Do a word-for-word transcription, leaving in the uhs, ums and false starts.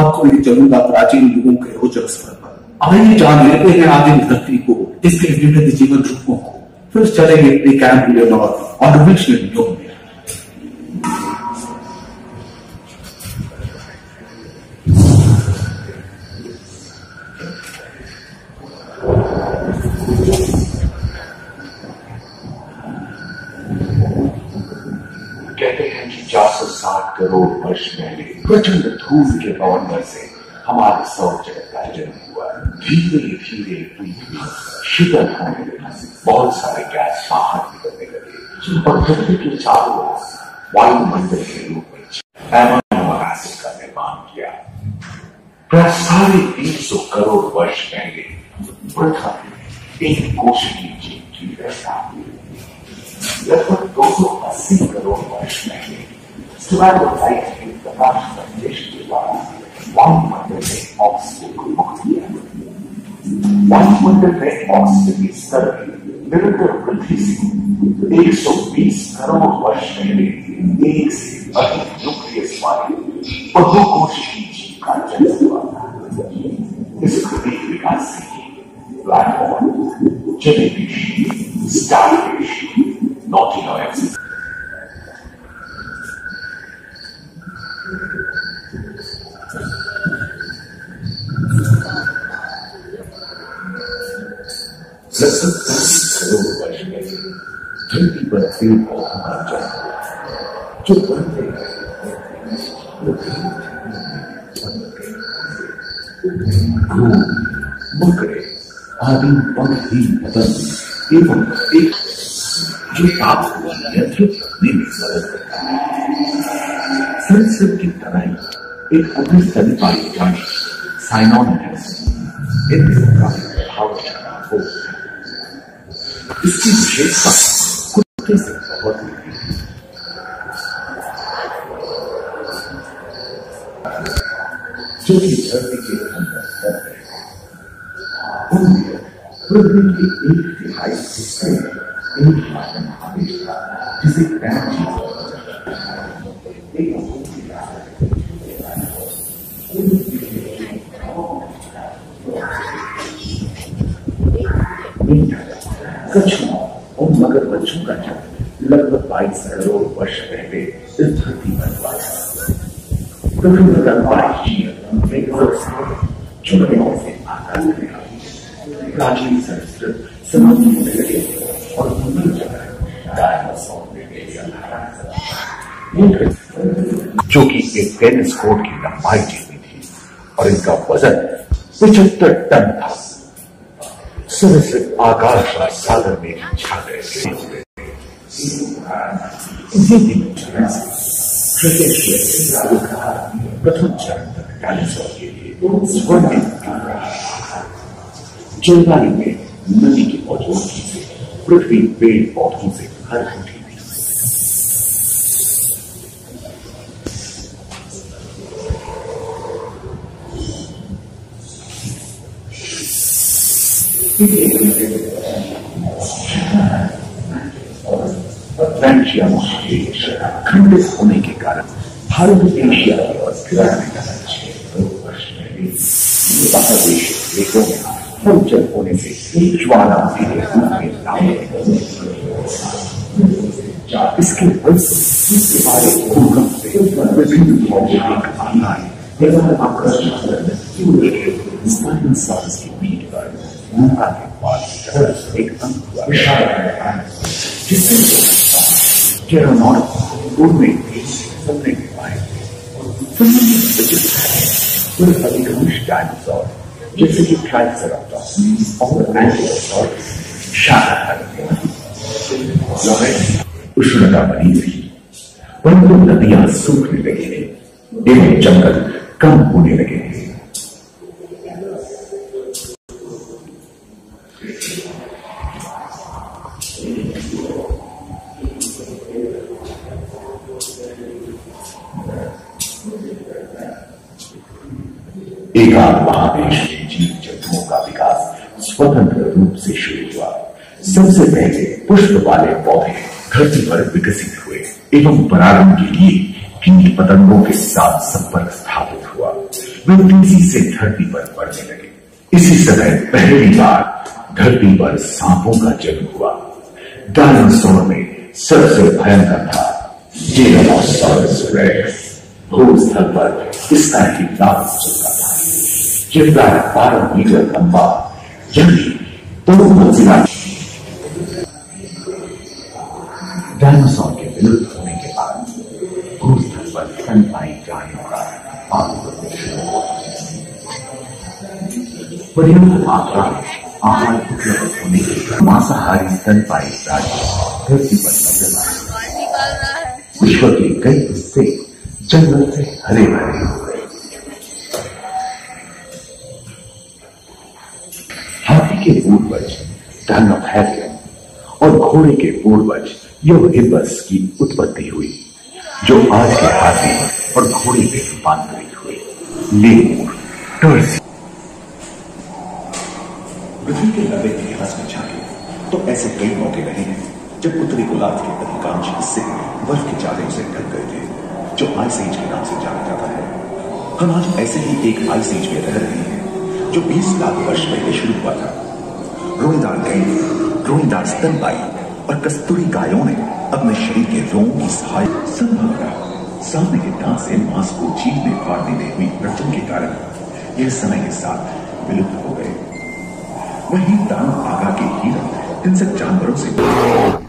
आपको ये जरूर प्राचीन युगों के हो जगस्तर पर आइए जान लेते हैं आदिम धरती को, इसके विभिन्न जीवन रूपों को, फिर चलेंगे अपने कैंप के नॉर्थ और विश्व योग में। कहते हैं कि चार सौ साठ करोड़ वर्ष पहले प्रचंड धूल के बवंडर से हमारे सौर जगत का जन्म हुआ। धीरे धीरे पृथ्वी शीतल होने लगी, बहुत सारे गैस बाहर निकलने लगे और पृथ्वी के चारों ओर वायुमंडल के रूप में एमोनियम एसिड का निर्माण किया। प्राय साढ़े तीन सौ करोड़ वर्ष पहले पृथ्वी एक कोशिकीय जीव की रचना हुई। लगभग दो सौ अस्सी करोड़ वर्ष पहले सूर्यलाइट के प्रकाश संश्लेष के द्वारा वायुमंडल में ऑक्सीजन को मुक्त किया। वायुमंडल में ऑक्सीजन के स्तर निरंतर वृद्धि से एक सौ बीस करोड़ वर्ष पहले एक से अधिक न्यूक्लियस वाले बहुकोशिकीय जीव का जन्म हुआ था। इस प्रत्येक विकास से प्लैंकटन, जेलीफिश, स्टारफिश, धरती पर पेड़ पौधा बन जाता है जो बनते मकड़े आदि पक्षी पतंग एवं एक जो ताप को नियंत्रित करने में मदद करता है। संसद की तरह एक अग्नि सदी पाई जाने साइनॉन है इनका प्रभाव हो। इसकी विशेषता कुत्ते से बहुत मिलती है। जो कि धरती के अंदर कर रहे उनके पृथ्वी के एक तिहाई हिस्से में एक शासन आदेश था जिसे कछुआ और मगरमच्छों का जन्म लगभग बाईस करोड़ वर्ष पहले इस धरती पर हुआ था। प्राचीन संस्कृत समझने में लगे और जो कि एक टेनिस कोर्ट की लंबाई जितनी थी और इनका वजन पचहत्तर टन था। आकाश और सागर में छा गए। इसी दिन प्रथम चरण तक डायनासोर के लिए स्वर्णिम जलवायु में नदी की मौजूदगी से पृथ्वी पेड़ पौधों से हर उठी। खंडित होने के कारण भारत एशिया की ओर गिराने का देशों में हलचल होने से ज्वालामुखी के रूप में नाम इसके बारे उनका एक विशाल जिससे उनमें सुनने में आए और अधिकांश डायनासोर जैसे कि ट्राइसेराटॉप्स और एंकिलोसॉर शाकाहारी। उष्णता बनी रही परंतु नदियां सूखने लगी हैं एवं जंगल कम होने लगे हैं। एकांत महादेश में जीव जंतुओं का विकास स्वतंत्र रूप से शुरू हुआ। सबसे पहले पुष्प वाले पौधे धरती पर विकसित हुए। एवं बरामद के लिए कील पतंगों के साथ संपर्क स्थापित हुआ। वे तेजी से धरती पर बढ़ने लगे। इसी समय पहली बार धरती पर सांपों का जन्म हुआ। डायनासोर में सबसे भयंकर था डेरानोसॉरस रेक्स। भूस्थल पर इसका ही नाम चलता था। यह प्राय बारह मीटर लंबा यानी दो मंजिला डायनासोर के विलुप्त होने के बाद भूस्थल पर स्तनपायी प्राणियों का आगमन शुरू हुआ। पर्याप्त मात्रा में आहार उपलब्ध होने के कारण मांसाहारी स्तनपायी प्राणी धरती पर नजर आए। विश्व के कई हिस्से जंगल से हरे भरे हो गए। हाथी के पूर्वज धर्मभैरव और घोड़े के पूर्वज योहिबस की उत्पत्ति हुई, जो आज के हाथी और घोड़े में रूपांतरित हुए। लेमूर, टर्सी। पृथ्वी के लंबे इतिहास में झांकें तो ऐसे कई मौके रहे हैं जब उत्तरी गोलार्ध के अधिकांश हिस्से बर्फ के चादरों से ढक गए थे, जो आइस एज के नाम से जाना जाता है। हम आज ऐसे ही एक आइस एज में रह रहे हैं जो बीस लाख वर्ष पहले शुरू हुआ था। रोईदार गैंग, रोईदार स्तनपाई और कस्तूरी गायों ने अपने शरीर के रोम की सहायता सब मांगा। सामने के दांत से मांस को चीरने फाड़ने में हुई प्रचलन के कारण यह समय के साथ विलुप्त हो गए। वही दांत आगा के हीरा इन सब जानवरों से